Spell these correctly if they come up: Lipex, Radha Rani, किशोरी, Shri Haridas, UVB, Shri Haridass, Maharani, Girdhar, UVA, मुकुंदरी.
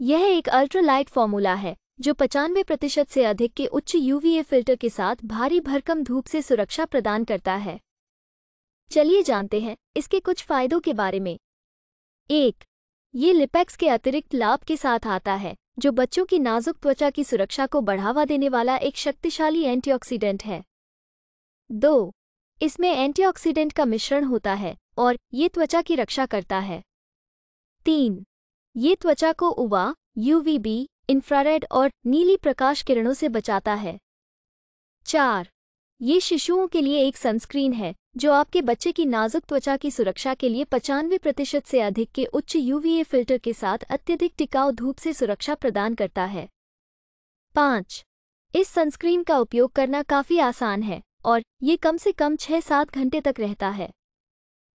यह एक ultralight formula है जो 95% से अधिक के उच्च UVA फिल्टर के साथ भारी भरकम धूप से सुरक्षा प्रदान करता है। चलिए जानते हैं इसके कुछ फायदों के बारे में। 1. ये लिपेक्स के अतिरिक्त लाभ के साथ आता है, जो बच्चों की नाजुक त्वचा की सुरक्षा को बढ़ावा देने वाला एक शक्तिशाली एंटीऑक्सीडेंट है। 2. इसमें एंटीऑक्सीडेंट का मिश्रण होता है और ये त्वचा की रक्षा करता है। 3. ये त्वचा को UVA, UVB, इंफ्रारेड और नीली प्रकाश किरणों से बचाता है। 4. ये शिशुओं के लिए एक सनस्क्रीन है, जो आपके बच्चे की नाजुक त्वचा की सुरक्षा के लिए 95% से अधिक के उच्च UVA फिल्टर के साथ अत्यधिक टिकाऊ धूप से सुरक्षा प्रदान करता है। 5. इस सनस्क्रीन का उपयोग करना काफ़ी आसान है और ये कम से कम 6-7 घंटे तक रहता है।